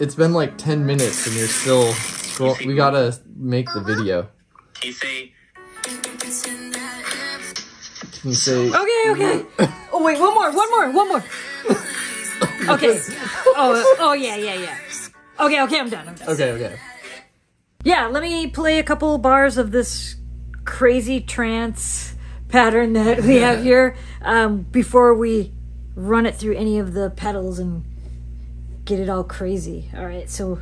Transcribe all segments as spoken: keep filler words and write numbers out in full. It's been like ten minutes and you're still scrolling. We gotta make the video. Can you say... Can you say... Okay, okay. Oh, wait, one more, one more, one more. Okay. Oh, oh, yeah, yeah, yeah. Okay, okay, I'm done, I'm done. Okay, okay. Yeah, let me play a couple bars of this crazy trance pattern that we have here um, before we run it through any of the pedals and get it all crazy. All right, so...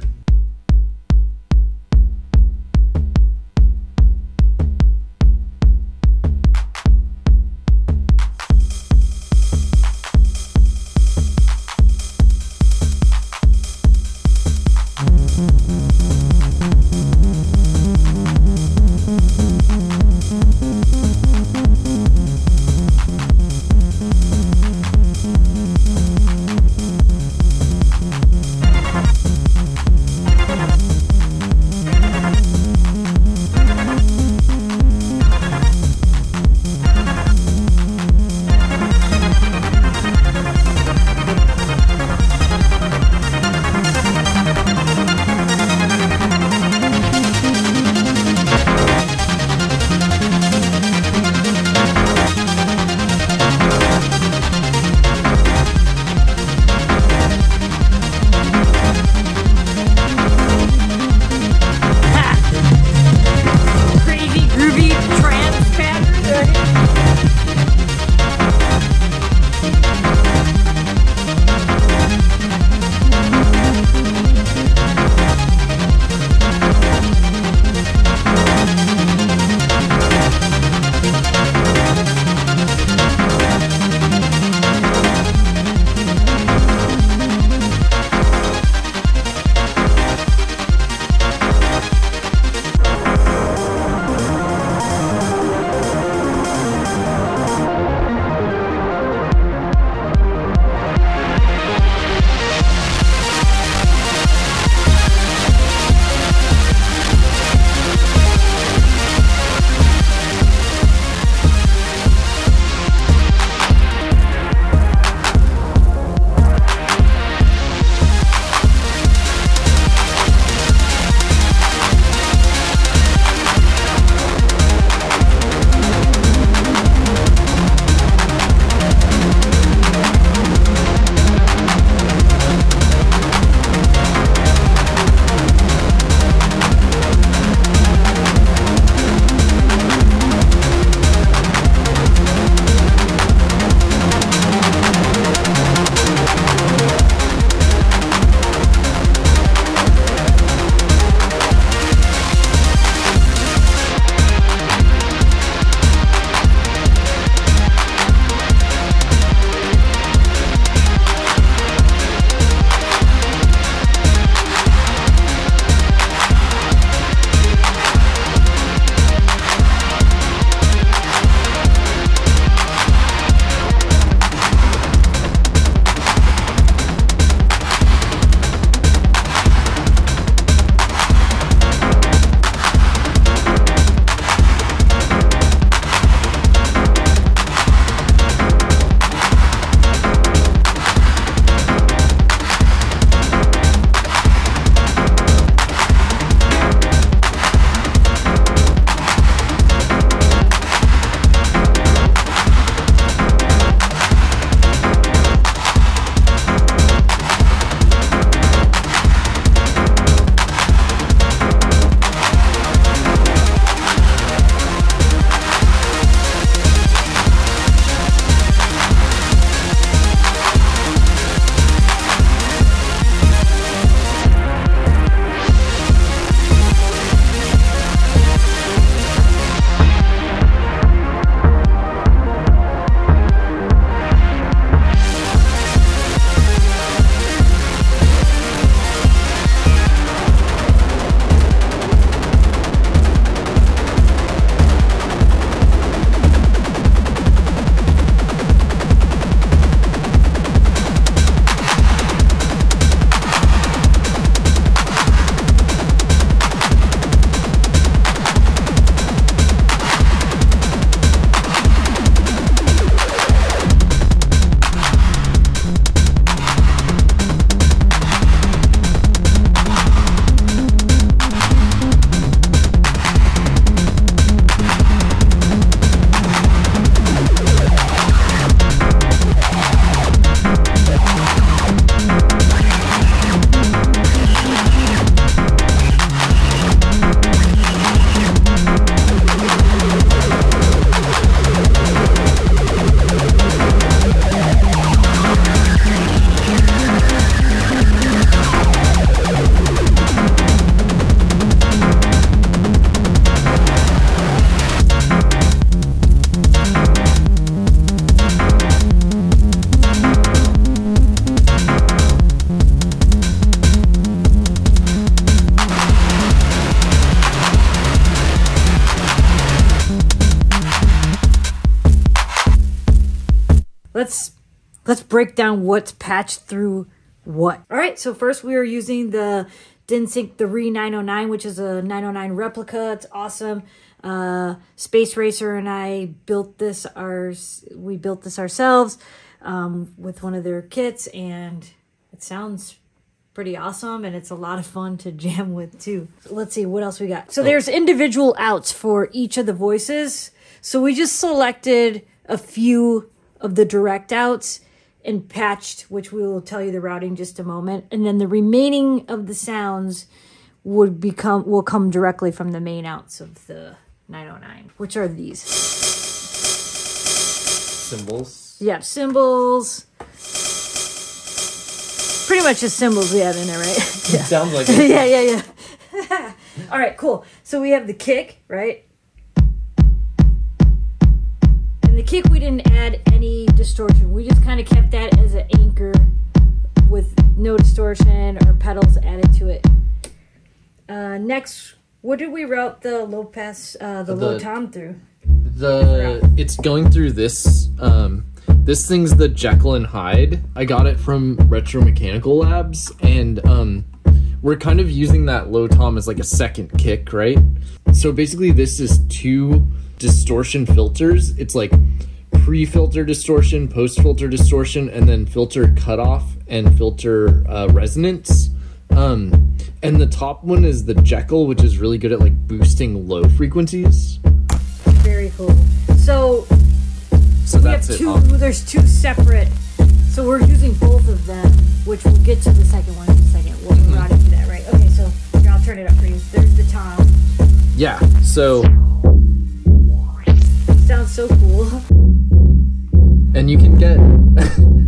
let's let's break down what's patched through what. All right, so first we are using the DinSync thirty-nine oh nine, which is a nine oh nine replica. It's awesome. Uh, Space Racer and I built this our we built this ourselves um, with one of their kits, and it sounds pretty awesome, and it's a lot of fun to jam with too. So let's see what else we got. So there's individual outs for each of the voices. So we just selected a few of the direct outs and patched, which we will tell you the routing in just a moment. And then the remaining of the sounds would become will come directly from the main outs of the nine oh nine, which are these cymbals. Yeah, cymbals. Pretty much just cymbals we have in there, right? Yeah. It sounds like it. Yeah, yeah, yeah. All right, cool. So we have the kick, right? And the kick, we didn't add any distortion. We just kind of kept that as an anchor with no distortion or pedals added to it. Uh, next, what did we route the low pass, uh, the, the low tom through? The it's going through this. Um, This thing's the Jekyll and Hyde. I got it from Retro Mechanical Labs, and um, we're kind of using that low tom as like a second kick, right? So basically this is two distortion filters. It's like pre-filter distortion, post-filter distortion, and then filter cutoff and filter uh, resonance. Um, and the top one is the Jekyll, which is really good at like boosting low frequencies. Very cool. So... So we that's have two, it. There's two separate, so we're using both of them, which we'll get to the second one in a second. We'll mm-hmm. route it to that, right? Okay, so here, I'll turn it up for you. There's the tom. Yeah, so. Sounds so cool. And you can get.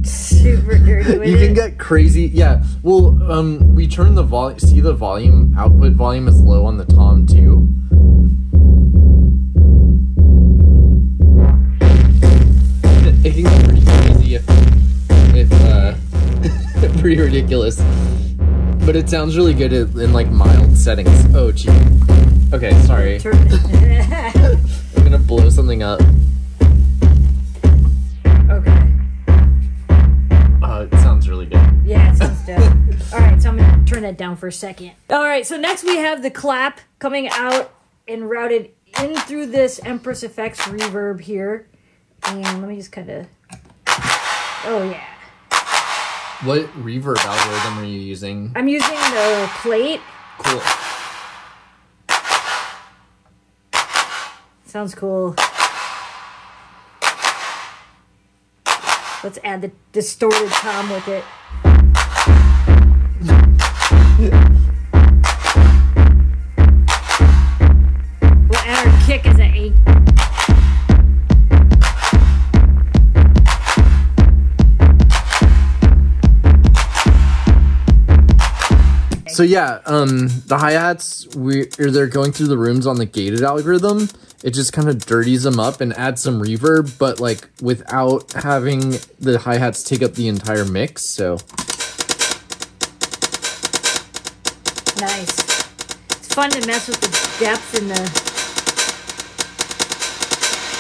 Super dirty with it. You can get crazy, yeah. Well, um, we turn the volume, see the volume, output volume is low on the tom too. It can get pretty crazy if, if uh, pretty ridiculous, but it sounds really good in like mild settings. Oh, gee. Okay, sorry. I'm gonna blow something up. Okay. Oh, it sounds really good. Yeah, it sounds dope. All right, so I'm gonna turn that down for a second. All right, so next we have the clap coming out and routed in through this Empress Effects reverb here. And let me just kind of... Oh, yeah. What reverb algorithm are you using? I'm using the plate. Cool. Sounds cool. Let's add the distorted tom with it. We'll add our kick as an eight. So yeah, um, the hi-hats, we, they're going through the rooms on the gated algorithm. It just kind of dirties them up and adds some reverb, but like without having the hi-hats take up the entire mix, so. Nice. It's fun to mess with the depth and the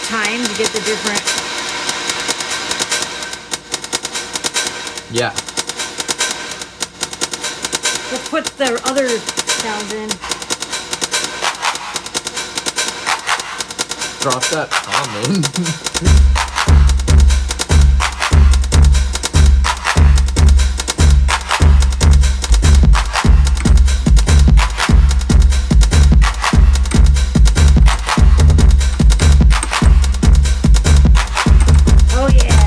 time to get the different... Yeah. We'll put the other sounds in. Drop that tom in. Oh yeah.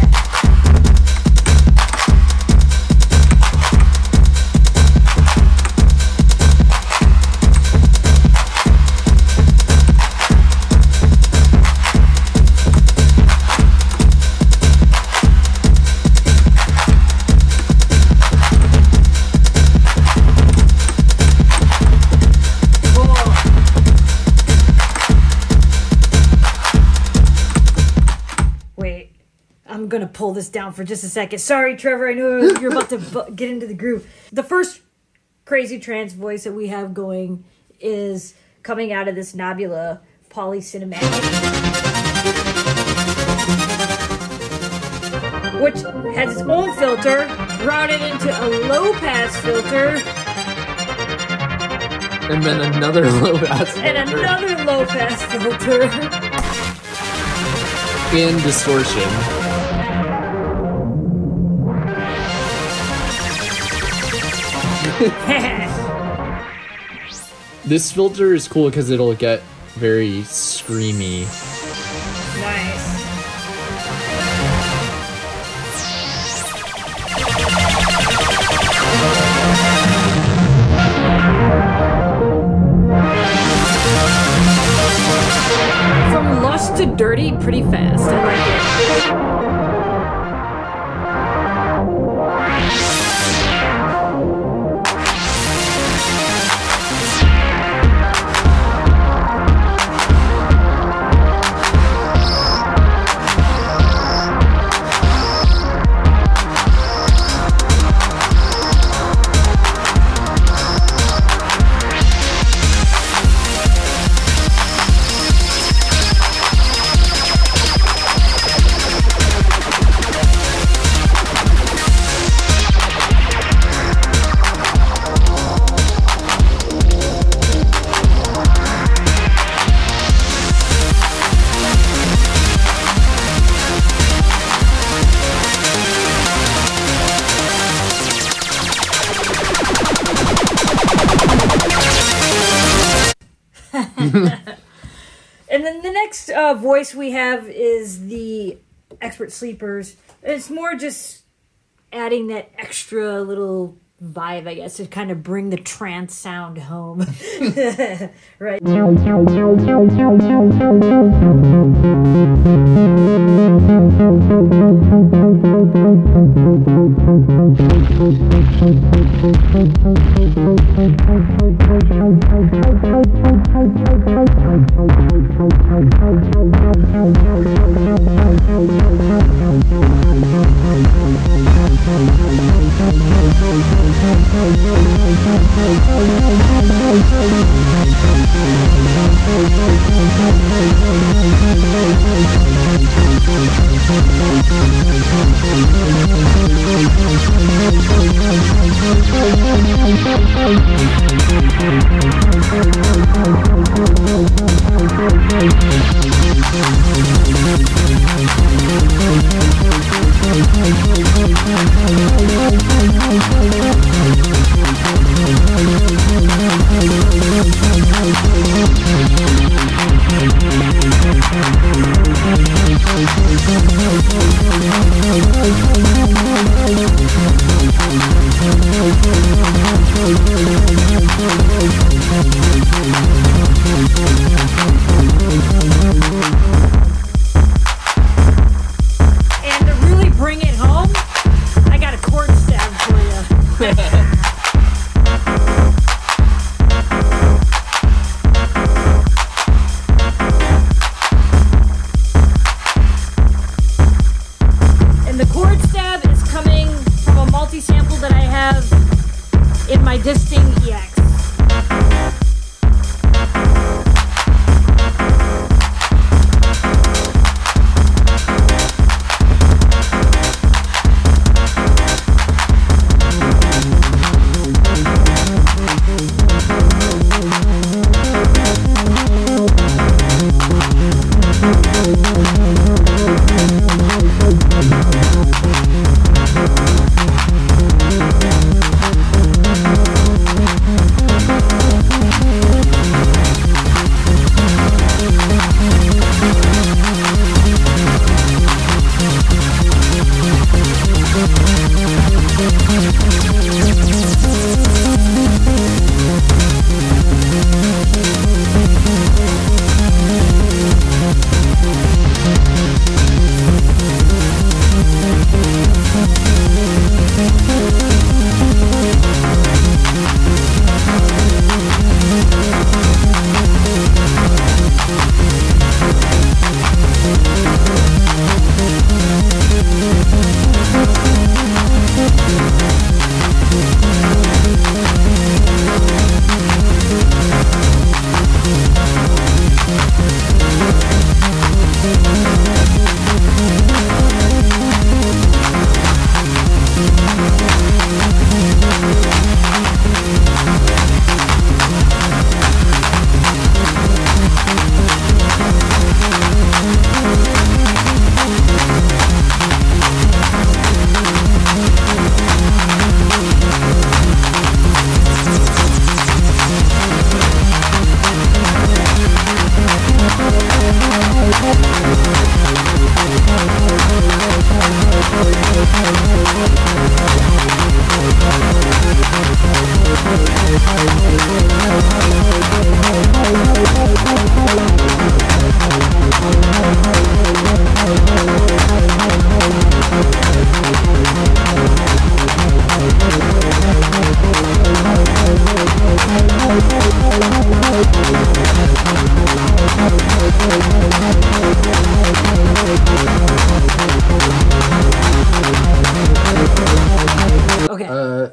Gonna pull this down for just a second. Sorry, Trevor, I knew you're about to get into the groove. The first crazy trance voice that we have going is coming out of this Knobula polycinematic. which has its own filter, routed into a low-pass filter. And then another low-pass filter. And another low-pass filter. In distortion. This filter is cool because it'll get very screamy. Nice. From lush to dirty pretty fast. I like it. And then the next uh, voice we have is the Expert Sleepers. It's more just adding that extra little vibe, I guess, to kind of bring the trance sound home. Right.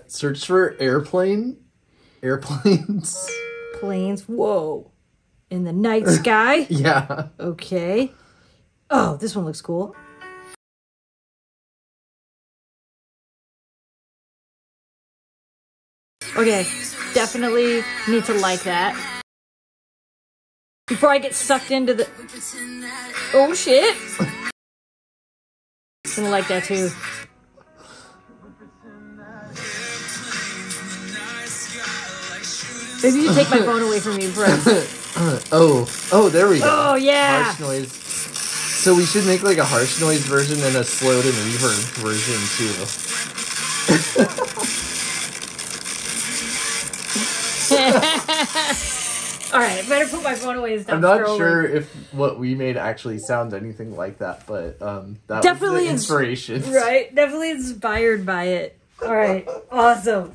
Search for airplane, airplanes. Planes, whoa. In the night sky? Yeah. Okay. Oh, this one looks cool. Okay, definitely need to like that. Before I get sucked into the... Oh, shit. I'm gonna like that too. Maybe you take my phone away from me, bro. oh, oh, there we go. Oh, yeah. Harsh noise. So we should make like a harsh noise version and a slowed and reverb version too. All right, better put my phone away. As I'm not sure away. if what we made actually sounds anything like that, but um, that definitely was the inspiration. Right, definitely inspired by it. All right, awesome.